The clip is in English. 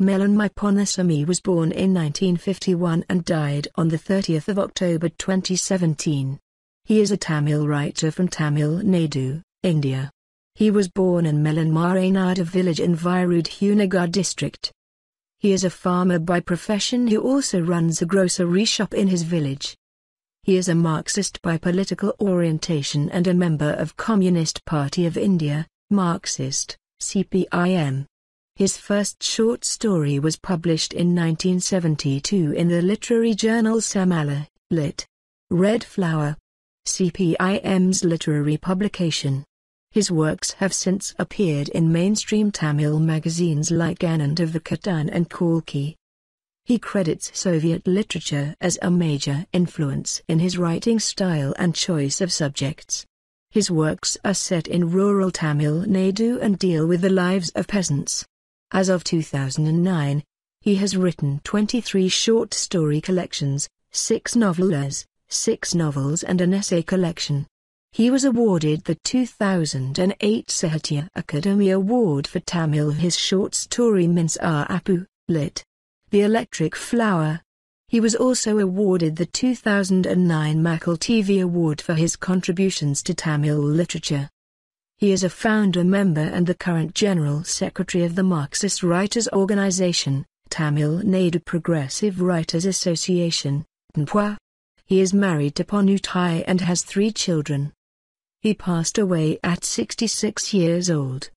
Melanmai Ponnusamy was born in 1951 and died on the 30th of October 2017. He is a Tamil writer from Tamil Nadu, India. He was born in Melanmarainadu village in Virudhunagar district. He is a farmer by profession who also runs a grocery shop in his village. He is a Marxist by political orientation and a member of Communist Party of India (Marxist) (CPIM). His first short story was published in 1972 in the literary journal Semmalar, lit. Red Flower, CPIM's literary publication. His works have since appeared in mainstream Tamil magazines like Ananda Vikatan and Kalki. He credits Soviet literature as a major influence in his writing style and choice of subjects. His works are set in rural Tamil Nadu and deal with the lives of peasants. As of 2009, he has written 23 short story collections, 6 novellas, 6 novels and an essay collection. He was awarded the 2008 Sahitya Akademi Award for Tamil his short story Minsarapoo, lit. The Electric Flower. He was also awarded the 2009 Makkal TV Award for his contributions to Tamil literature. He is a founder member and the current General Secretary of the Marxist Writers' Organization, Tamil Nadu Progressive Writers' Association, TNPWA. He is married to Ponnuthai and has 3 children. He passed away at 66 years old.